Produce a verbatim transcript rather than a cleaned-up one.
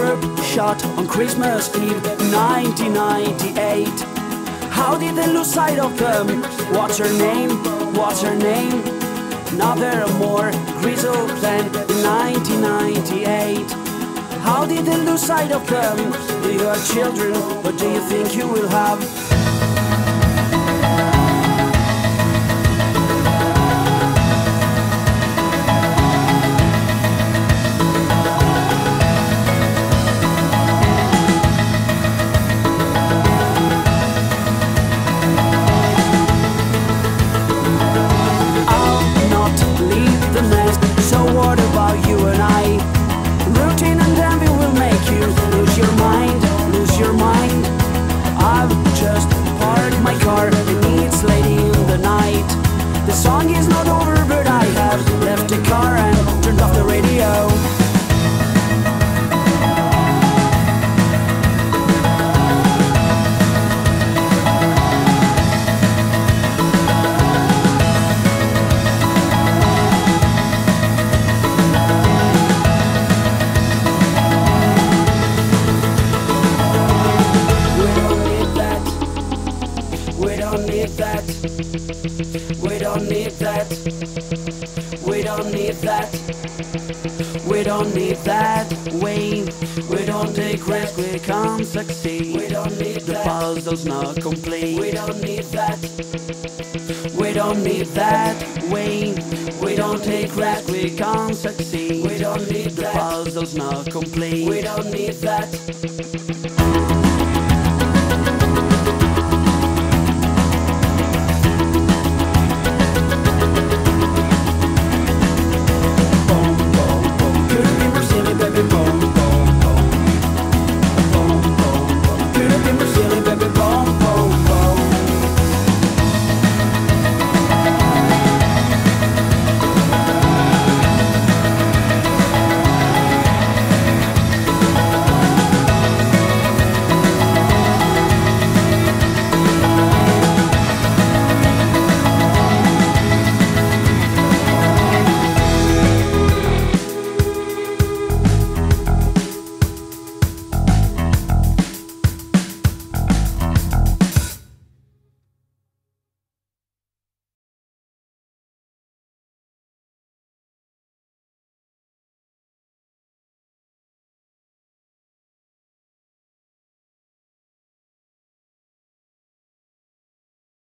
group shot on Christmas Eve nineteen ninety-eight. How did they lose sight of them? What's her name? What's her name? Another more grizzled plan in nineteen ninety-eight. How did they lose sight of them? Do you have children? What do you think you will have? The song is not over, but I have left the car and turned off the radio. We don't need that. We don't need that. We don't need that. We we don't take risks. We can't succeed. We don't need that. The puzzle's not complete. We don't need that. We don't need that. We we don't take risks. We can't succeed. We don't need that. The puzzle's not complete. We don't need that.